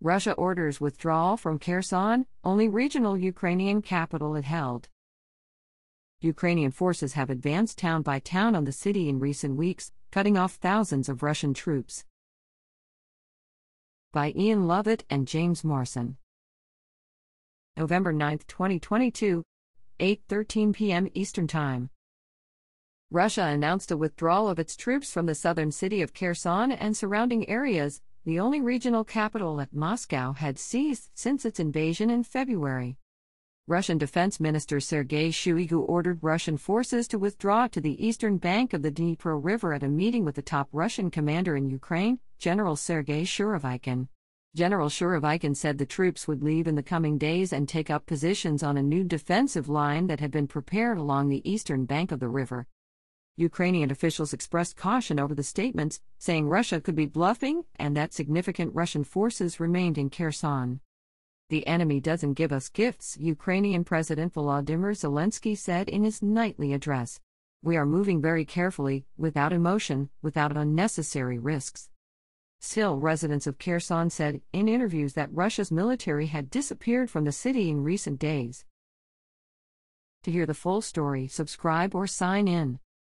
Russia orders withdrawal from Kherson, only regional Ukrainian capital it held. Ukrainian forces have advanced town by town on the city in recent weeks, cutting off thousands of Russian troops. By Ian Lovett and James Morrison. November 9, 2022, 8:13 p.m. Eastern Time. Russia announced a withdrawal of its troops from the southern city of Kherson and surrounding areas, the only regional capital that Moscow had seized since its invasion in February. Russian Defense Minister Sergei Shoigu ordered Russian forces to withdraw to the eastern bank of the Dnipro River at a meeting with the top Russian commander in Ukraine, General Sergei Surovikin. General Surovikin said the troops would leave in the coming days and take up positions on a new defensive line that had been prepared along the eastern bank of the river. Ukrainian officials expressed caution over the statements, saying Russia could be bluffing and that significant Russian forces remained in Kherson. "The enemy doesn't give us gifts," Ukrainian President Volodymyr Zelensky said in his nightly address. "We are moving very carefully, without emotion, without unnecessary risks." Still, residents of Kherson said in interviews that Russia's military had disappeared from the city in recent days. To hear the full story, subscribe or sign in.